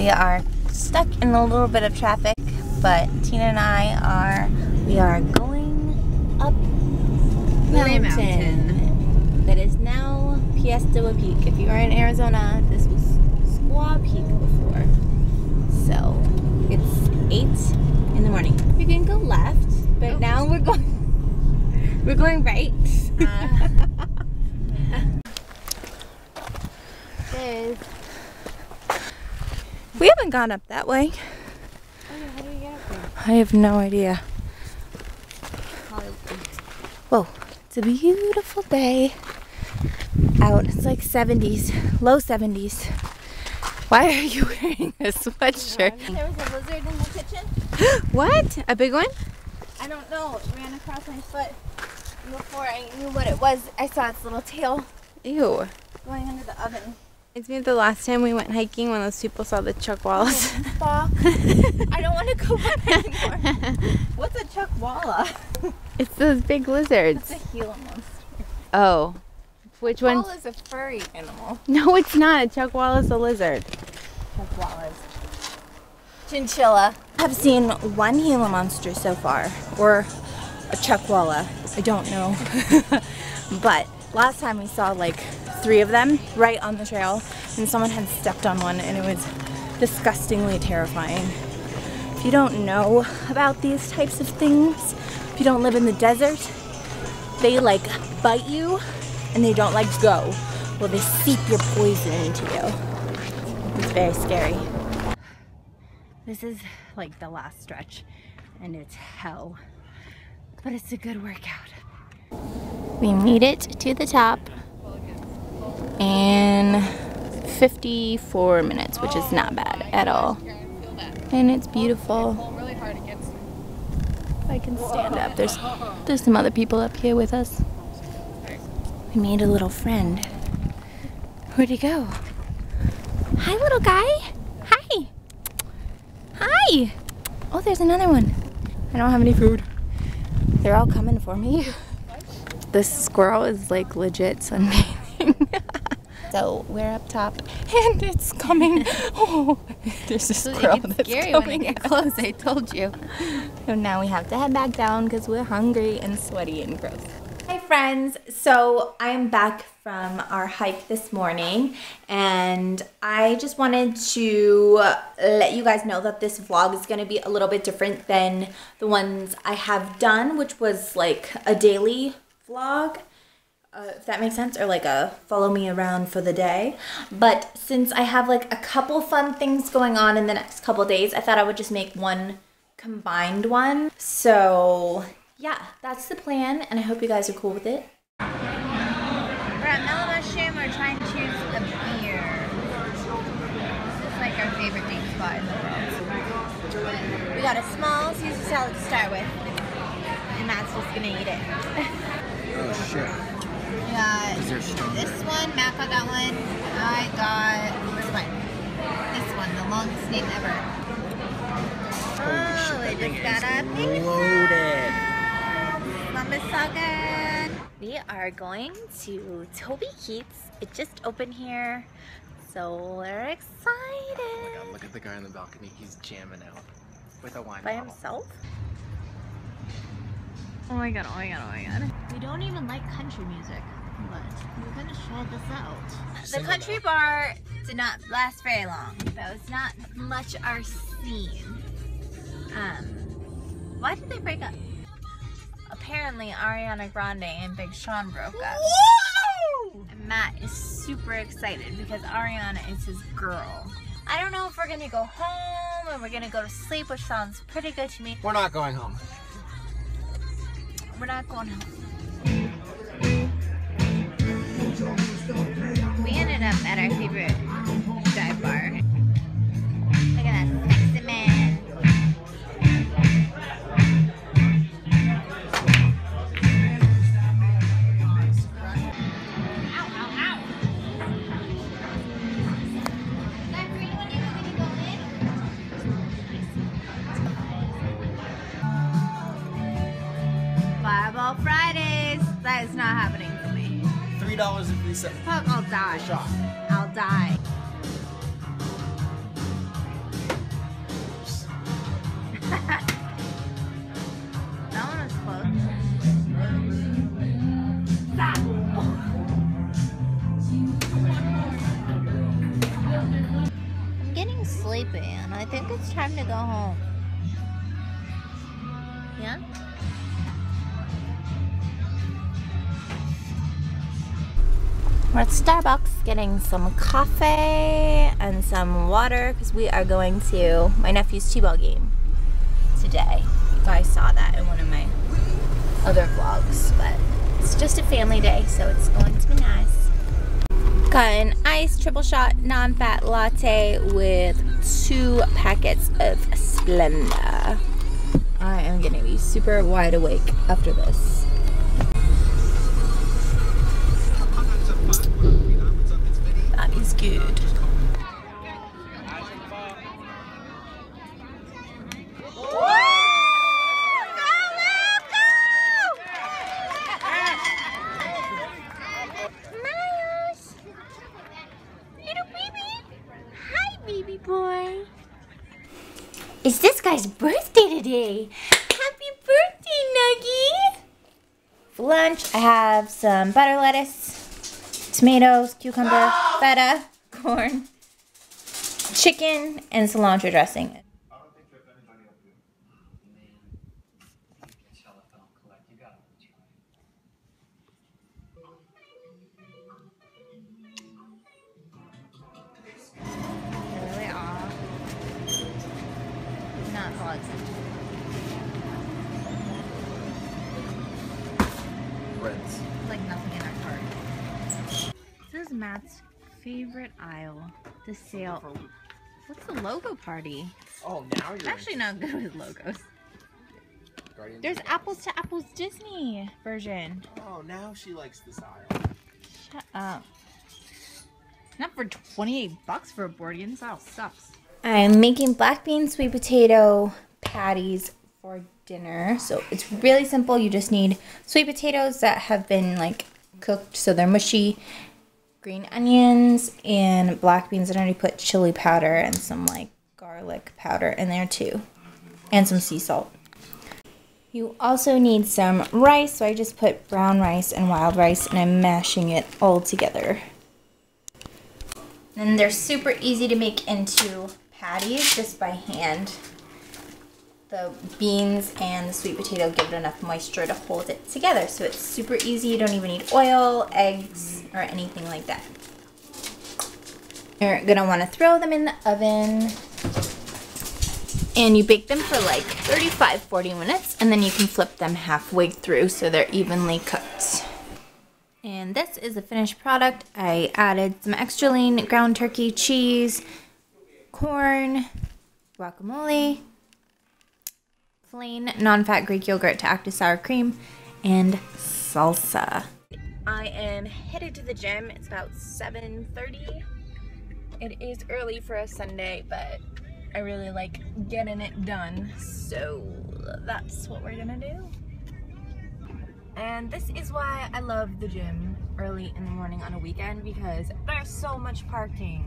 We are stuck in a little bit of traffic, but Tina and I are, we are going up mountain that is now Piestewa Peak. If you are in Arizona, this was Squaw Peak before. So it's 8 in the morning. We're gonna go left, but now we're going right. We haven't gone up that way. Oh, yeah, how do you get up there? I have no idea. Whoa, it's a beautiful day out. It's like 70s, low 70s. Why are you wearing a sweatshirt? There was a lizard in the kitchen. What? A big one? I don't know. It ran across my foot. Before I knew what it was, I saw its little tail. Ew. Going under the oven. It's me the last time we went hiking when those people saw the chuckwallas. I don't want to go back anymore. What's a chuckwalla? It's those big lizards. It's a gila monster. Oh. Which one? Chuckwalla is a furry animal. No, it's not. A chuckwalla is a lizard. Chuckwallas. Chinchilla. I've seen one gila monster so far, or a chuckwalla. I don't know. But last time we saw like 3 of them right on the trail, and someone had stepped on one, and it was disgustingly terrifying. If you don't know about these types of things, if you don't live in the desert, they like bite you and they don't like go. Well, they seep your poison into you. It's very scary. This is like the last stretch and it's hell, but it's a good workout. We made it to the top in 54 minutes, which is not bad at all. And it's beautiful. I can stand up. There's some other people up here with us. We made a little friend. Where'd he go? Hi, little guy. Hi. Hi. Oh, there's another one. I don't have any food. They're all coming for me. This squirrel is like legit sunbathing. So we're up top, and it's coming. Oh, there's a squirrel that's scary coming. When I get close, I told you. So now we have to head back down because we're hungry and sweaty and gross. Hi friends, so I'm back from our hike this morning, and I just wanted to let you guys know that this vlog is going to be a little bit different than the ones I have done, which was like a daily vlog. If that makes sense, or like a follow me around for the day. But since I have like a couple fun things going on in the next couple days, I thought I would just make one combined one. So yeah, that's the plan, and I hope you guys are cool with it. We're at Mellow Mushroom. We're trying to choose a beer. This is like our favorite date spot in the world. We got a small Caesar salad to start with, and Matt's just gonna eat it. Oh shit. Got this one, Matt got that one, I got this one, the longest name ever. Oh, we just got a pizza! Mama's so good! We are going to Toby Keith's. It just opened here, so we're excited! Oh my god, look at the guy on the balcony, he's jamming out with a wine bottle. By himself? Oh my god, oh my god, oh my god. We don't even like country music, but we're gonna try this out. The country bar did not last very long. That was not much our scene. Why did they break up? Apparently Ariana Grande and Big Sean broke up. Whoa! And Matt is super excited because Ariana is his girl. I don't know if we're gonna go home or we're gonna go to sleep, which sounds pretty good to me. We're not going home. We're not going home. We ended up at our favorite dive bar. Look at that sexy man. Ow, ow, ow. Is that green one you were going to go in? Fireball Fridays. That is not happening for me. $3.03. Fuck, I'll die. I'll die. getting sleepy and I think it's time to go home. Yeah? We're at Starbucks getting some coffee and some water because we are going to my nephew's t-ball game today. You guys saw that in one of my other vlogs, but it's just a family day, so it's going to be nice. Got an iced triple shot non-fat latte with 2 packets of Splenda. I am gonna be super wide awake after this. That is good. It's this guy's birthday today. Happy birthday, Nuggie! For lunch, I have some butter lettuce, tomatoes, cucumber, feta, corn, chicken, and cilantro dressing. Matt's favorite aisle, the sale. What's the logo party? Oh, now you're actually not good with logos. Guardians. There's apples to apples Disney version. Oh, now she likes this aisle. Shut up. Not for 28 bucks for a boardian. This aisle sucks. I'm making black bean sweet potato patties for dinner. So it's really simple. You just need sweet potatoes that have been like cooked so they're mushy, green onions, and black beans. I already put chili powder and some like garlic powder in there too, and some sea salt. You also need some rice, so I just put brown rice and wild rice and I'm mashing it all together. And they're super easy to make into patties just by hand. The beans and the sweet potato give it enough moisture to hold it together. So it's super easy. You don't even need oil, eggs, or anything like that. You're gonna wanna throw them in the oven. And you bake them for like 35, 40 minutes. And then you can flip them halfway through so they're evenly cooked. And this is the finished product. I added some extra lean ground turkey, cheese, corn, guacamole, plain non-fat Greek yogurt to act as sour cream, and salsa. I am headed to the gym. It's about 7:30. It is early for a Sunday, but I really like getting it done, so that's what we're gonna do. And this is why I love the gym early in the morning on a weekend, because there's so much parking.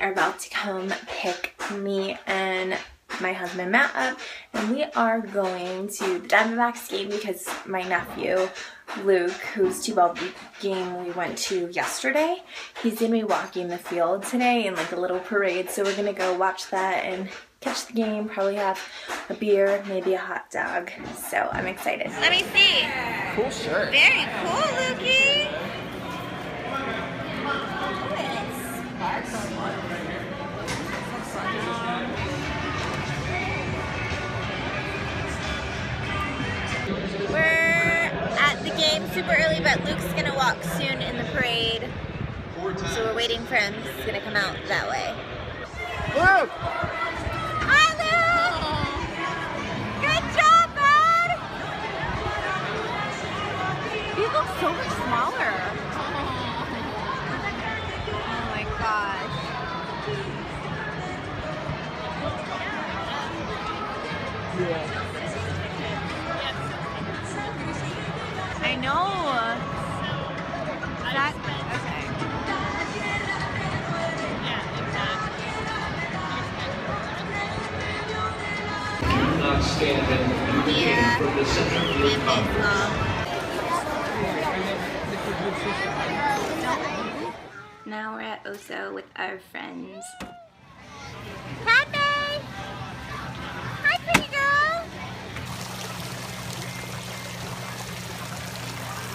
Are about to come pick me and my husband Matt up, and we are going to the Diamondbacks game because my nephew Luke, whose t-ball game we went to yesterday, he's gonna be walking the field today in like a little parade, so we're gonna go watch that and catch the game, probably have a beer, maybe a hot dog, so I'm excited. Let me see. Cool shirt. Very cool, Lukey. We're at the game super early, but Luke's gonna walk soon in the parade, so we're waiting for him. He's gonna come out that way. Whoa! Woo! Alu! Good job, bud! You look so much smaller. Oh my gosh. Yeah. I know. Yeah, now we're at Oso with our friends. Cafe! Hi, pretty girl!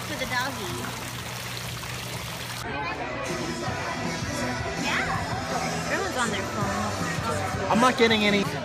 For the doggy. Yeah. Everyone's on their phone. I'm not getting any.